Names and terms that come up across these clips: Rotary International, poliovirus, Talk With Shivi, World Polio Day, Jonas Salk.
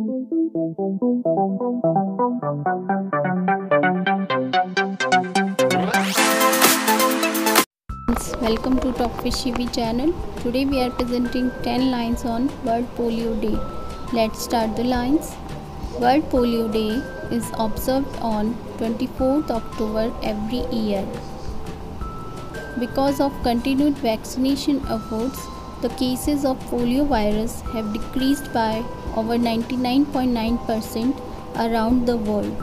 Welcome to Talk with Shivi channel. Today we are presenting 10 lines on World Polio Day. Let's start the lines. World Polio Day is observed on 24th October every year. Because of continued vaccination efforts, the cases of poliovirus have decreased by over 99.9% around the world.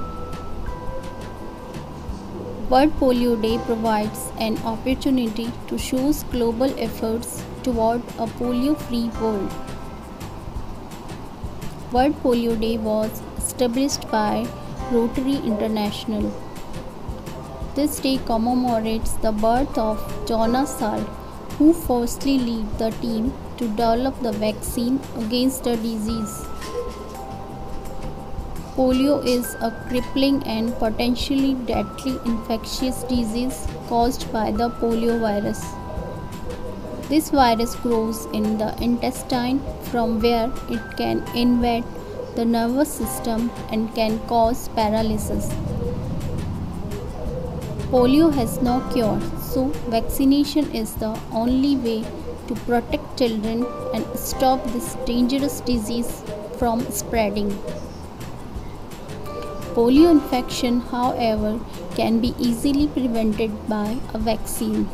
World Polio Day provides an opportunity to showcase global efforts toward a polio-free world. World Polio Day was established by Rotary International. This day commemorates the birth of Jonas Salk, who firstly led the team to develop the vaccine against the disease. Polio is a crippling and potentially deadly infectious disease caused by the poliovirus. This virus grows in the intestine, from where it can invade the nervous system and can cause paralysis. Polio has no cure, so vaccination is the only way to protect children and stop this dangerous disease from spreading. Polio infection, however, can be easily prevented by a vaccine.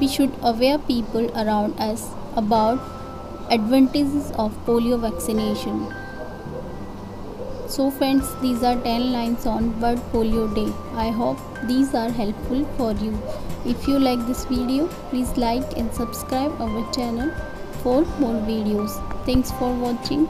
We should aware people around us about advantages of polio vaccination. So friends, these are 10 lines on World Polio Day. I hope these are helpful for you. If you like this video, please like and subscribe our channel for more videos. Thanks for watching.